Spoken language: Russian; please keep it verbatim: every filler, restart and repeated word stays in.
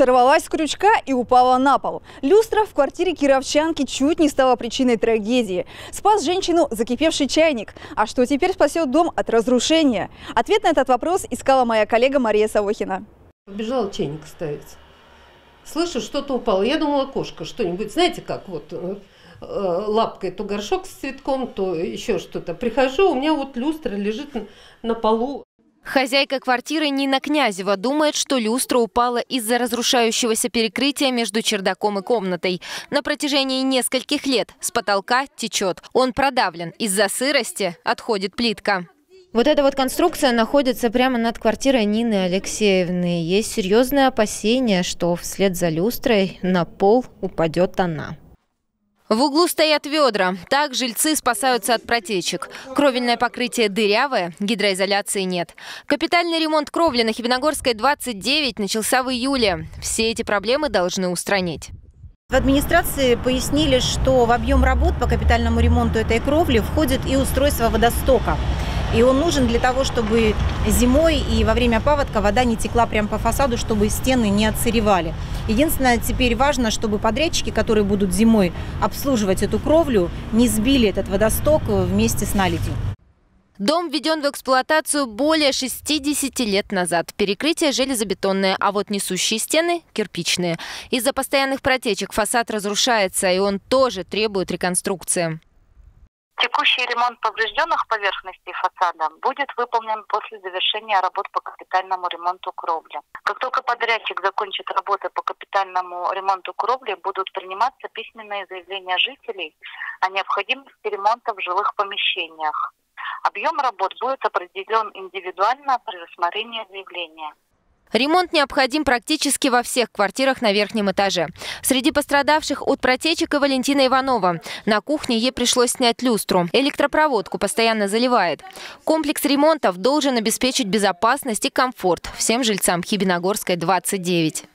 сорвалась с крючка и упала на пол. Люстра в квартире кировчанки чуть не стала причиной трагедии. Спас женщину закипевший чайник. А что теперь спасет дом от разрушения? Ответ на этот вопрос искала моя коллега Мария Савохина. Побежала чайник ставить. Слышу, что-то упало. Я думала, кошка что-нибудь. Знаете, как вот лапкой то горшок с цветком, то еще что-то. Прихожу, у меня вот люстра лежит на полу. Хозяйка квартиры Нина Князева думает, что люстра упала из-за разрушающегося перекрытия между чердаком и комнатой. На протяжении нескольких лет с потолка течет. Он продавлен. Из-за сырости отходит плитка. Вот эта вот конструкция находится прямо над квартирой Нины Алексеевны. Есть серьезные опасения, что вслед за люстрой на пол упадет она. В углу стоят ведра. Так жильцы спасаются от протечек. Кровельное покрытие дырявое, гидроизоляции нет. Капитальный ремонт кровли на Хибиногорской двадцать девять начался в июле. Все эти проблемы должны устранить. В администрации пояснили, что в объем работ по капитальному ремонту этой кровли входит и устройство водостока. И он нужен для того, чтобы зимой и во время паводка вода не текла прямо по фасаду, чтобы стены не отсыревали. Единственное, теперь важно, чтобы подрядчики, которые будут зимой обслуживать эту кровлю, не сбили этот водосток вместе с наледью. Дом введен в эксплуатацию более шестидесяти лет назад. Перекрытие железобетонное, а вот несущие стены кирпичные. Из-за постоянных протечек фасад разрушается, и он тоже требует реконструкции. Текущий ремонт поврежденных поверхностей фасада будет выполнен после завершения работ по капитальному ремонту кровли. Как только подрядчик закончит работы по капитальному ремонту кровли, будут приниматься письменные заявления жителей о необходимости ремонта в жилых помещениях. Объем работ будет определен индивидуально при рассмотрении заявления. Ремонт необходим практически во всех квартирах на верхнем этаже. Среди пострадавших от протечек и Валентина Иванова. На кухне ей пришлось снять люстру. Электропроводку постоянно заливает. Комплекс ремонтов должен обеспечить безопасность и комфорт всем жильцам Хибиногорской двадцать девять.